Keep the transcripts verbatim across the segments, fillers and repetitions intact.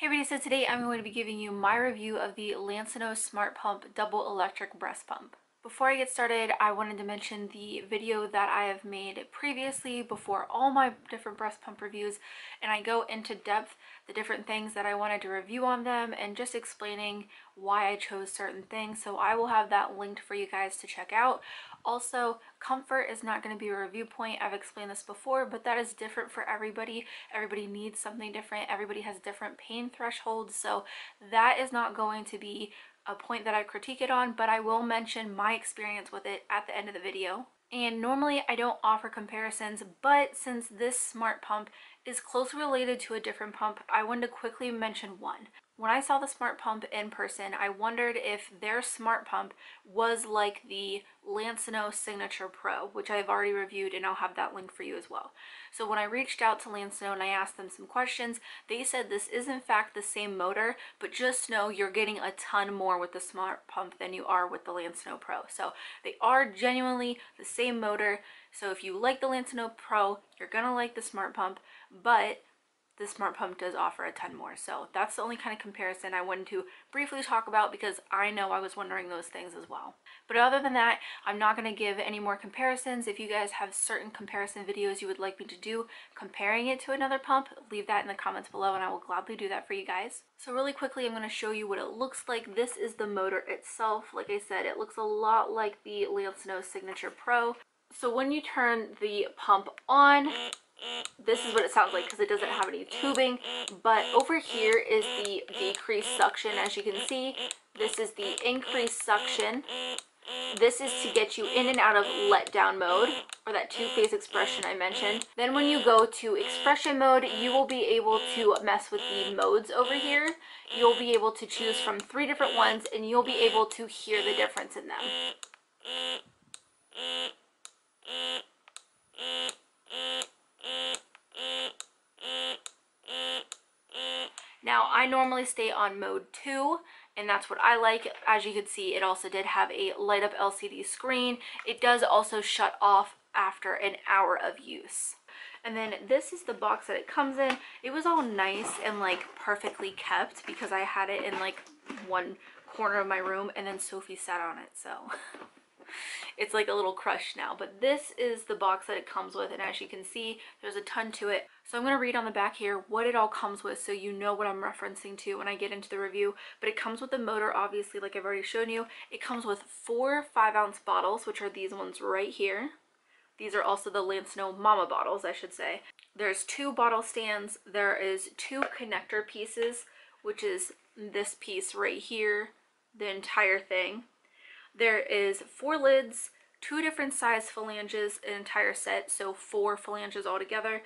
Hey everybody, so today I'm going to be giving you my review of the Lansinoh Smart Pump Double Electric Breast Pump. Before I get started, I wanted to mention the video that I have made previously before all my different breast pump reviews, and I go into depth the different things that I wanted to review on them and just explaining why I chose certain things, so I will have that linked for you guys to check out. Also, comfort is not going to be a review point. I've explained this before, but that is different for everybody. Everybody needs something different. Everybody has different pain thresholds, so that is not going to be a point that I critique it on, but I will mention my experience with it at the end of the video. And normally I don't offer comparisons, but since this smart pump is closely related to a different pump, I wanted to quickly mention one. When I saw the smart pump in person, I wondered if their smart pump was like the Lansinoh Signature Pro, which I've already reviewed, and I'll have that link for you as well. So when I reached out to Lansinoh and I asked them some questions, they said this is in fact the same motor, but just know you're getting a ton more with the smart pump than you are with the Lansinoh Pro. So they are genuinely the same motor. So if you like the Lansinoh Pro, you're gonna like the smart pump, but the smart pump does offer a ton more. So that's the only kind of comparison I wanted to briefly talk about, because I know I was wondering those things as well. But other than that, I'm not going to give any more comparisons. If you guys have certain comparison videos you would like me to do comparing it to another pump, leave that in the comments below and I will gladly do that for you guys. So really quickly, I'm going to show you what it looks like. This is the motor itself. Like I said, it looks a lot like the Lansinoh Signature Pro. So when you turn the pump on, this is what it sounds like because it doesn't have any tubing, but over here is the decreased suction. As you can see, this is the increased suction. This is to get you in and out of letdown mode, or that two-phase expression I mentioned. Then when you go to expression mode, you will be able to mess with the modes over here. You'll be able to choose from three different ones, and you'll be able to hear the difference in them. Now, I normally stay on mode two, and that's what I like. As you can see, it also did have a light up L C D screen. It does also shut off after an hour of use. And then this is the box that it comes in. It was all nice and like perfectly kept because I had it in like one corner of my room, and then Sophie sat on it, so it's like a little crushed now. But this is the box that it comes with, and as you can see, there's a ton to it. So I'm going to read on the back here what it all comes with so you know what I'm referencing to when I get into the review. But it comes with the motor, obviously, like I've already shown you. It comes with four five ounce bottles, which are these ones right here. These are also the Lansinoh Mama bottles, I should say. There's two bottle stands. There is two connector pieces, which is this piece right here, the entire thing. There is four lids, two different size phalanges, an entire set, so four phalanges altogether.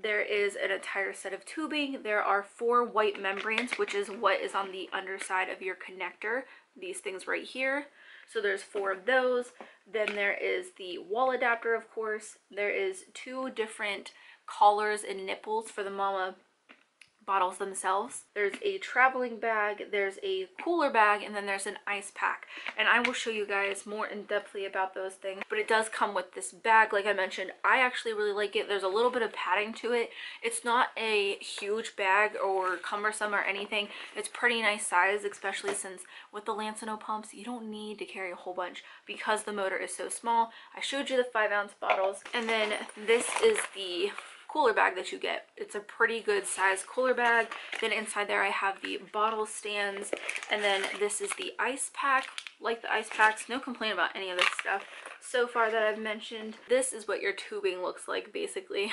There is an entire set of tubing. There are four white membranes, which is what is on the underside of your connector, these things right here. So there's four of those. Then there is the wall adapter, of course. There is two different collars and nipples for the mama bottles themselves. There's a traveling bag, there's a cooler bag, and then there's an ice pack, and I will show you guys more in depthly about those things. But it does come with this bag, like I mentioned. I actually really like it. There's a little bit of padding to it. It's not a huge bag or cumbersome or anything. It's pretty nice size, especially since with the Lansinoh pumps you don't need to carry a whole bunch because the motor is so small. I showed you the five ounce bottles, and then this is the cooler bag that you get. It's a pretty good size cooler bag. Then inside there I have the bottle stands, and then this is the ice pack. Like the ice packs, no complaint about any of this stuff so far that I've mentioned. This is what your tubing looks like basically.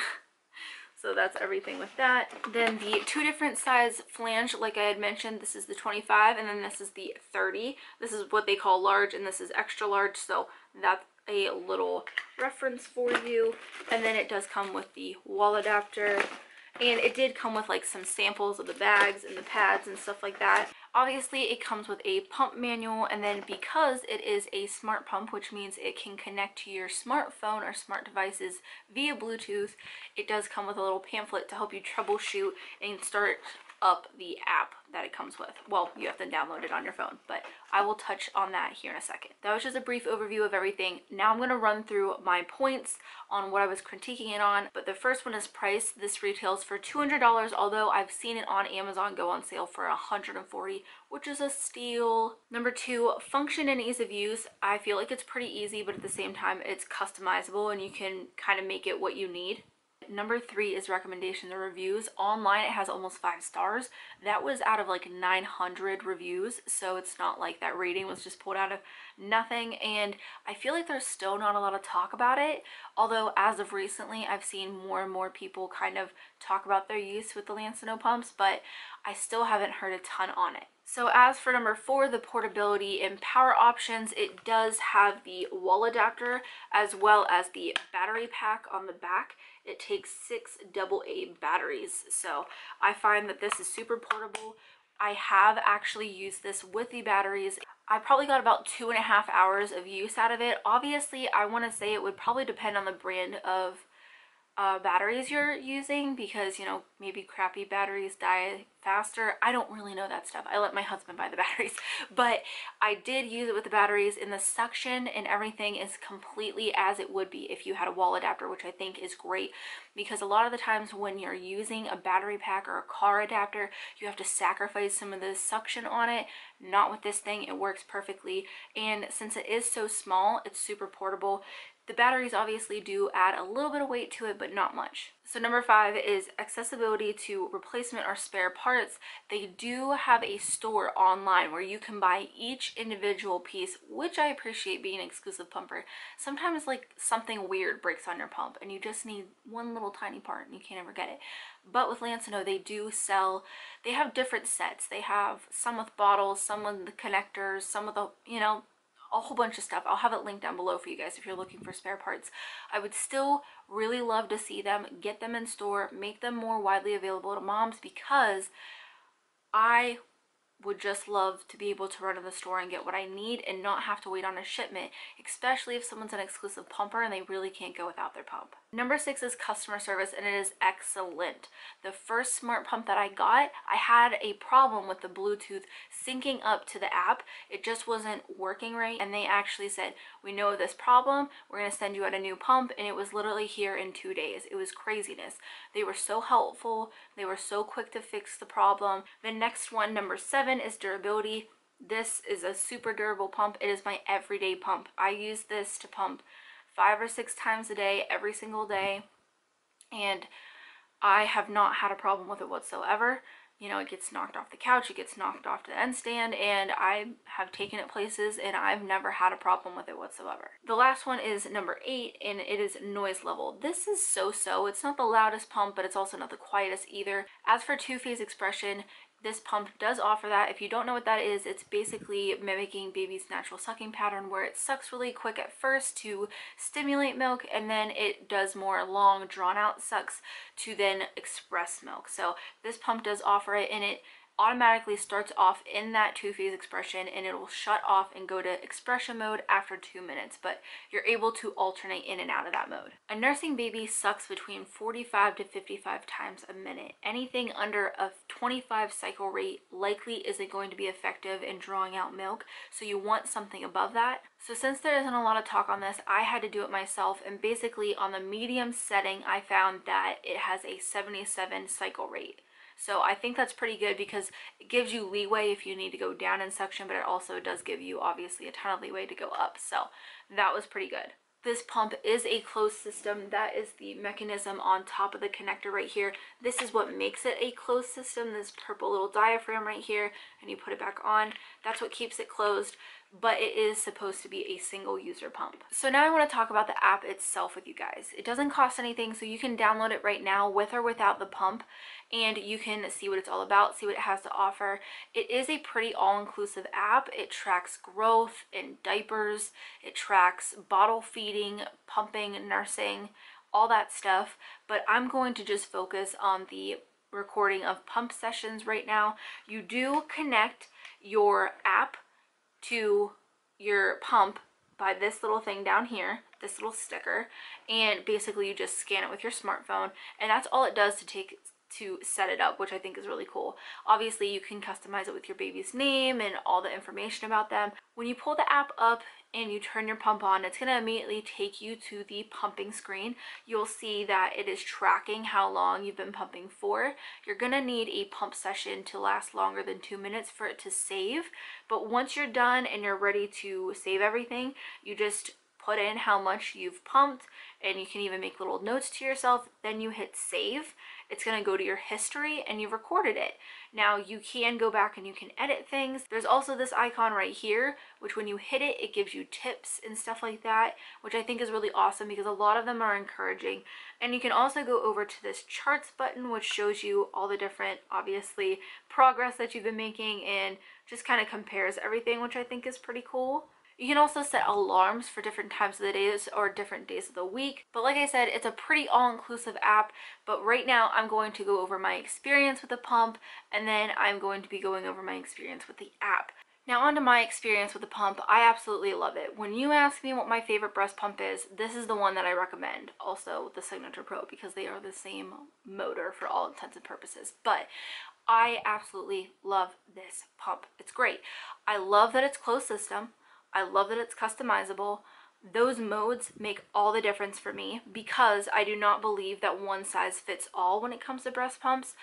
So that's everything with that. Then the two different size flange, like I had mentioned, this is the twenty-five and then this is the thirty. This is what they call large and this is extra large, so that's a little reference for you. And then it does come with the wall adapter, and it did come with like some samples of the bags and the pads and stuff like that. Obviously it comes with a pump manual, and then because it is a smart pump, which means it can connect to your smartphone or smart devices via Bluetooth, it does come with a little pamphlet to help you troubleshoot and start up the app that it comes with. Well, you have to download it on your phone, but I will touch on that here in a second. That was just a brief overview of everything. Now I'm going to run through my points on what I was critiquing it on, but the first one is price. This retails for two hundred dollars, although I've seen it on Amazon go on sale for one hundred forty dollars, which is a steal. Number two, function and ease of use. I feel like it's pretty easy, but at the same time, it's customizable and you can kind of make it what you need. Number three is recommendations or reviews. Online it has almost five stars. That was out of like nine hundred reviews, so it's not like that rating was just pulled out of nothing, and I feel like there's still not a lot of talk about it, although as of recently I've seen more and more people kind of talk about their use with the Lansinoh pumps, but I still haven't heard a ton on it. So as for number four, the portability and power options, it does have the wall adapter as well as the battery pack on the back. It takes six double A batteries, so I find that this is super portable. I have actually used this with the batteries. I probably got about two and a half hours of use out of it. Obviously, I want to say it would probably depend on the brand of Uh, batteries you're using, because you know, maybe crappy batteries die faster. I don't really know that stuff. I let my husband buy the batteries, but I did use it with the batteries, and the suction and everything is completely as it would be if you had a wall adapter, which I think is great, because a lot of the times when you're using a battery pack or a car adapter, you have to sacrifice some of the suction on it. Not with this thing. It works perfectly, and since it is so small, it's super portable. The batteries obviously do add a little bit of weight to it, but not much. So number five is accessibility to replacement or spare parts. They do have a store online where you can buy each individual piece, which I appreciate being an exclusive pumper. Sometimes like something weird breaks on your pump and you just need one little tiny part and you can't ever get it. But with Lansinoh, they do sell, they have different sets. They have some with bottles, some with the connectors, some with the, you know, a whole bunch of stuff. I'll have it linked down below for you guys if you're looking for spare parts. I would still really love to see them, get them in store, make them more widely available to moms, because I would just love to be able to run to the store and get what I need and not have to wait on a shipment, especially if someone's an exclusive pumper and they really can't go without their pump. Number six is customer service, and it is excellent. The first smart pump that I got, I had a problem with the Bluetooth syncing up to the app. It just wasn't working right, and they actually said, we know this problem, we're going to send you out a new pump, and it was literally here in two days. It was craziness. They were so helpful. They were so quick to fix the problem. The next one, number seven, is durability. This is a super durable pump. It is my everyday pump. I use this to pump five or six times a day, every single day, and I have not had a problem with it whatsoever. You know, it gets knocked off the couch, it gets knocked off the end stand, and I have taken it places and I've never had a problem with it whatsoever. The last one is number eight, and it is noise level. This is so-so. It's not the loudest pump, but it's also not the quietest either. As for two-phase expression, this pump does offer that. If you don't know what that is, it's basically mimicking baby's natural sucking pattern, where it sucks really quick at first to stimulate milk, and then it does more long, drawn-out sucks to then express milk. So this pump does offer it, and it automatically starts off in that two-phase expression, and it will shut off and go to expression mode after two minutes, but you're able to alternate in and out of that mode. A nursing baby sucks between forty-five to fifty-five times a minute. Anything under a twenty-five cycle rate likely isn't going to be effective in drawing out milk, so you want something above that. So since there isn't a lot of talk on this, I had to do it myself, and basically on the medium setting, I found that it has a seventy-seven cycle rate. So I think that's pretty good, because it gives you leeway if you need to go down in suction, but it also does give you obviously a ton of leeway to go up. So that was pretty good. This pump is a closed system. That is the mechanism on top of the connector right here. This is what makes it a closed system, this purple little diaphragm right here, and you put it back on. That's what keeps it closed, but it is supposed to be a single user pump. So now I want to talk about the app itself with you guys. It doesn't cost anything, so you can download it right now with or without the pump, and you can see what it's all about, see what it has to offer. It is a pretty all-inclusive app. It tracks growth and diapers. It tracks bottle feeding, pumping, nursing, all that stuff, but I'm going to just focus on the recording of pump sessions right now. You do connect your app to your pump by this little thing down here, this little sticker, and basically you just scan it with your smartphone, and that's all it does to take to set it up, which I think is really cool. Obviously, you can customize it with your baby's name and all the information about them. When you pull the app up and you turn your pump on, it's going to immediately take you to the pumping screen. You'll see that it is tracking how long you've been pumping for. You're going to need a pump session to last longer than two minutes for it to save. But once you're done and you're ready to save everything, you just put in how much you've pumped, and you can even make little notes to yourself. Then you hit save. It's going to go to your history, and you've recorded it. Now you can go back and you can edit things. There's also this icon right here, which when you hit it, it gives you tips and stuff like that, which I think is really awesome because a lot of them are encouraging. And you can also go over to this charts button, which shows you all the different, obviously, progress that you've been making and just kind of compares everything, which I think is pretty cool. You can also set alarms for different times of the days or different days of the week. But like I said, it's a pretty all-inclusive app. But right now I'm going to go over my experience with the pump, and then I'm going to be going over my experience with the app. Now onto my experience with the pump. I absolutely love it. When you ask me what my favorite breast pump is, this is the one that I recommend. Also the Signature Pro, because they are the same motor for all intents and purposes. But I absolutely love this pump. It's great. I love that it's closed system. I love that it's customizable. Those modes make all the difference for me because I do not believe that one size fits all when it comes to breast pumps.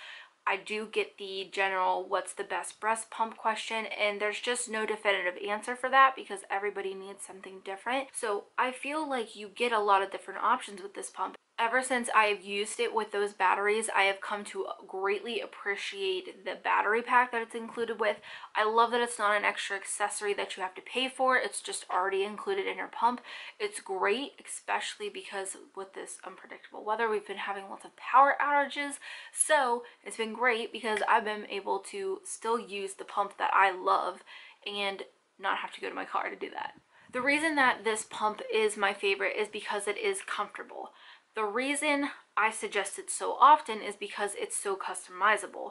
I do get the general what's the best breast pump question, and there's just no definitive answer for that because everybody needs something different. So I feel like you get a lot of different options with this pump. Ever since I've used it with those batteries, I have come to greatly appreciate the battery pack that it's included with. I love that it's not an extra accessory that you have to pay for. It's just already included in your pump. It's great, especially because with this unpredictable weather, we've been having lots of power outages. So it's been great because I've been able to still use the pump that I love and not have to go to my car to do that. The reason that this pump is my favorite is because it is comfortable. The reason I suggest it so often is because it's so customizable.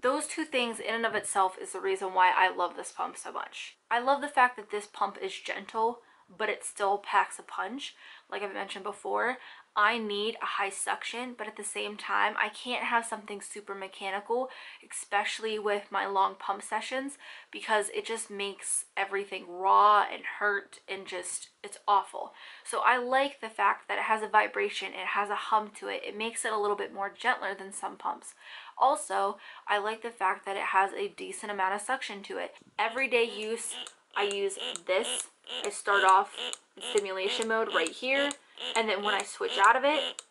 Those two things in and of itself is the reason why I love this pump so much. I love the fact that this pump is gentle, but it still packs a punch. Like I've mentioned before, I need a high suction, but at the same time, I can't have something super mechanical, especially with my long pump sessions, because it just makes everything raw and hurt and just, it's awful. So I like the fact that it has a vibration, it has a hum to it, it makes it a little bit more gentler than some pumps. Also, I like the fact that it has a decent amount of suction to it. Everyday use, I use this. I start off in stimulation mode right here, and then when I switch out of it,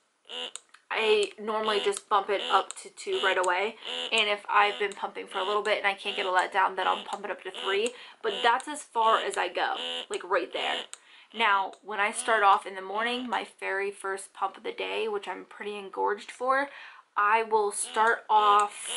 I normally just bump it up to two right away, and if I've been pumping for a little bit and I can't get a letdown, then I'll pump it up to three, but that's as far as I go, like right there. Now, when I start off in the morning, my very first pump of the day, which I'm pretty engorged for, I will start off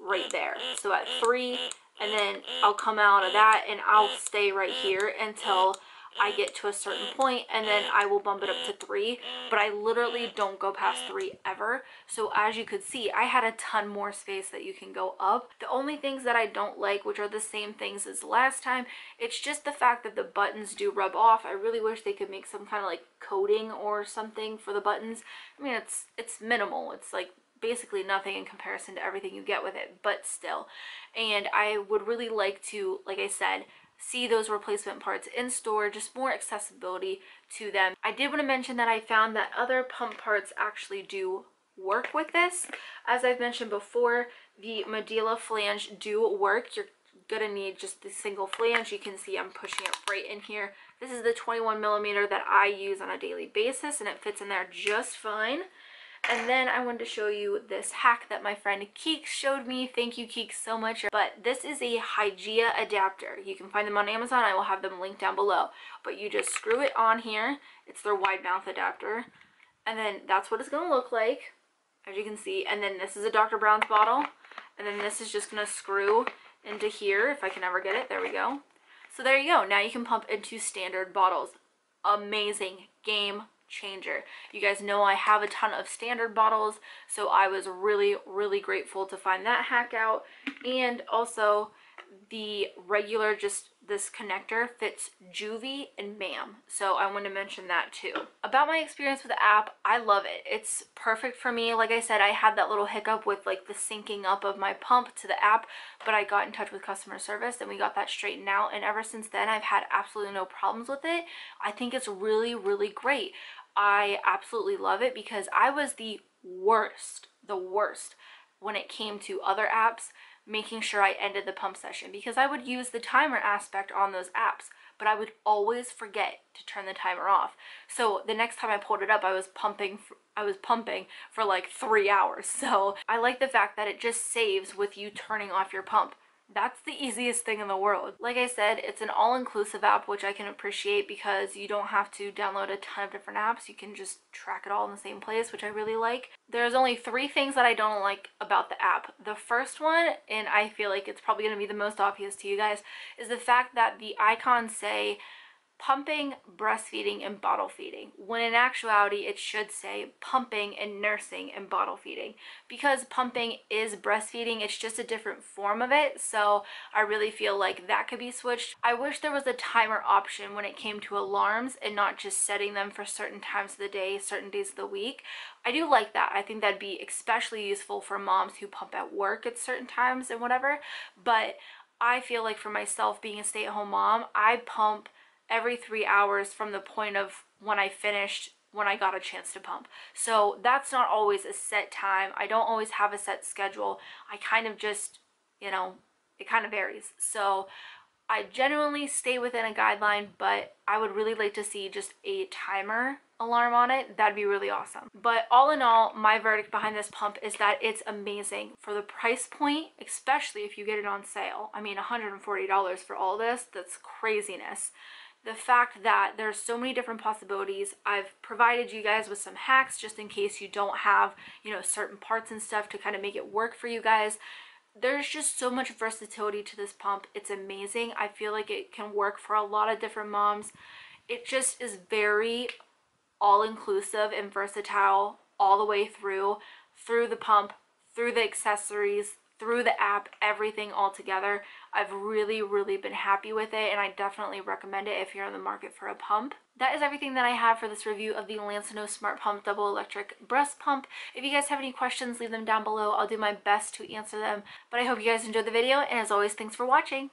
right there, so at three, and then I'll come out of that and I'll stay right here until I get to a certain point, and then I will bump it up to three, but I literally don't go past three ever. So as you could see, I had a ton more space that you can go up. The only things that I don't like, which are the same things as last time, it's just the fact that the buttons do rub off. I really wish they could make some kind of like coating or something for the buttons. I mean, it's it's minimal. It's like basically nothing in comparison to everything you get with it, but still. And I would really like to, like I said, see those replacement parts in store, just more accessibility to them. I did want to mention that I found that other pump parts actually do work with this. As I've mentioned before, the Medela flange do work. You're gonna need just the single flange. You can see I'm pushing it right in here. This is the twenty-one millimeter that I use on a daily basis, and it fits in there just fine. And then I wanted to show you this hack that my friend Keek showed me. Thank you, Keek, so much. But this is a Hygeia adapter. You can find them on Amazon. I will have them linked down below. But you just screw it on here. It's their wide mouth adapter. And then that's what it's going to look like, as you can see. And then this is a Doctor Brown's bottle. And then this is just going to screw into here, if I can ever get it. There we go. So there you go. Now you can pump into standard bottles. Amazing. Game changer. You guys know I have a ton of standard bottles, so I was really really grateful to find that hack out. And also the regular just this connector fits Juvi and Mam, so I want to mention that too. About my experience with the app, I love it. It's perfect for me. Like I said, I had that little hiccup with like the syncing up of my pump to the app, but I got in touch with customer service and we got that straightened out, and ever since then I've had absolutely no problems with it. I think it's really, really great. I absolutely love it because I was the worst, the worst when it came to other apps making sure I ended the pump session, because I would use the timer aspect on those apps, but I would always forget to turn the timer off. So the next time I pulled it up, I was pumping for, I was pumping for like three hours. So I like the fact that it just saves with you turning off your pump. That's the easiest thing in the world. Like I said, it's an all-inclusive app, which I can appreciate because you don't have to download a ton of different apps. You can just track it all in the same place, which I really like. There's only three things that I don't like about the app. The first one, and I feel like it's probably going to be the most obvious to you guys, is the fact that the icons say pumping, breastfeeding, and bottle feeding, when in actuality it should say pumping and nursing and bottle feeding, because pumping is breastfeeding. It's just a different form of it, so I really feel like that could be switched. I wish there was a timer option when it came to alarms and not just setting them for certain times of the day, certain days of the week. I do like that. I think that'd be especially useful for moms who pump at work at certain times and whatever, but I feel like for myself, being a stay-at-home mom, I pump every three hours from the point of when I finished, when I got a chance to pump. So that's not always a set time. I don't always have a set schedule. I kind of just, you know, it kind of varies. So I genuinely stay within a guideline, but I would really like to see just a timer alarm on it. That'd be really awesome. But all in all, my verdict behind this pump is that it's amazing for the price point, especially if you get it on sale. I mean, one hundred forty dollars for all this, that's craziness. The fact that there's so many different possibilities. I've provided you guys with some hacks just in case you don't have, you know, certain parts and stuff to kind of make it work for you guys. There's just so much versatility to this pump. It's amazing. I feel like it can work for a lot of different moms. It just is very all-inclusive and versatile all the way through, through the pump, through the accessories, through the app, everything all together. I've really, really been happy with it, and I definitely recommend it if you're in the market for a pump. That is everything that I have for this review of the Lansinoh Smart Pump Double Electric Breast Pump. If you guys have any questions, leave them down below. I'll do my best to answer them, but I hope you guys enjoyed the video, and as always, thanks for watching.